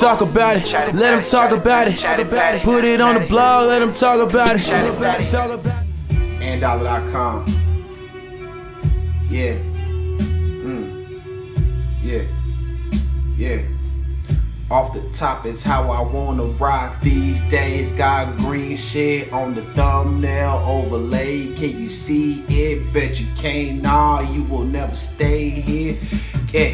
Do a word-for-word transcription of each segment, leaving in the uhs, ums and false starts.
talk about it. Let them talk about it. Put it on the blog, let them talk about it. and dollar dot com. Yeah. Mm. Yeah. Yeah. Off the top is how I wanna rock these days. Got green shit on the thumbnail overlay. Can you see it? Bet you can't. Nah, you will never stay here. Yeah.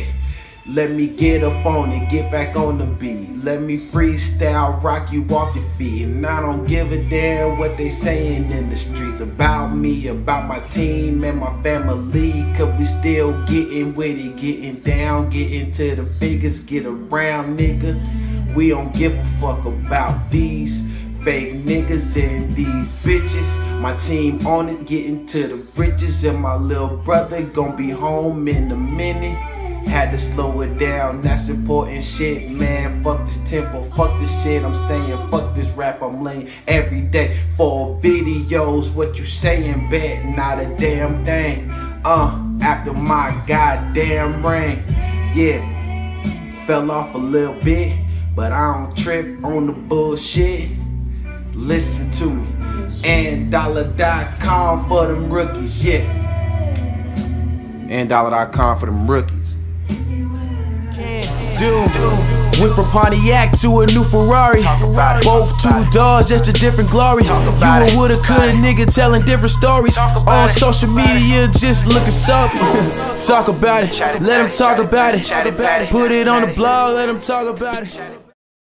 Let me get up on it, get back on the beat. Let me freestyle, rock you off your feet. And I don't give a damn what they saying in the streets about me, about my team and my family. Cause we still getting with it, getting down, getting to the figures, get around, nigga. We don't give a fuck about these fake niggas and these bitches. My team on it, getting to the riches. And my little brother gonna be home in a minute. Had to slow it down, that's important shit, man. Fuck this tempo, fuck this shit I'm saying. Fuck this rap I'm laying every day. For videos, what you saying, bet? Not a damn thing. Uh, after my goddamn rain. Yeah, fell off a little bit, but I don't trip on the bullshit. Listen to me. and dollar dot com for them rookies, yeah. and dollar dot com for them rookies. Dude, went from Pontiac to a new Ferrari. Both two doors, just a different glory. You a woulda, coulda nigga telling different stories. On social media, just looking something. Talk about it, let them talk about it. Put it on the blog, let them talk about it.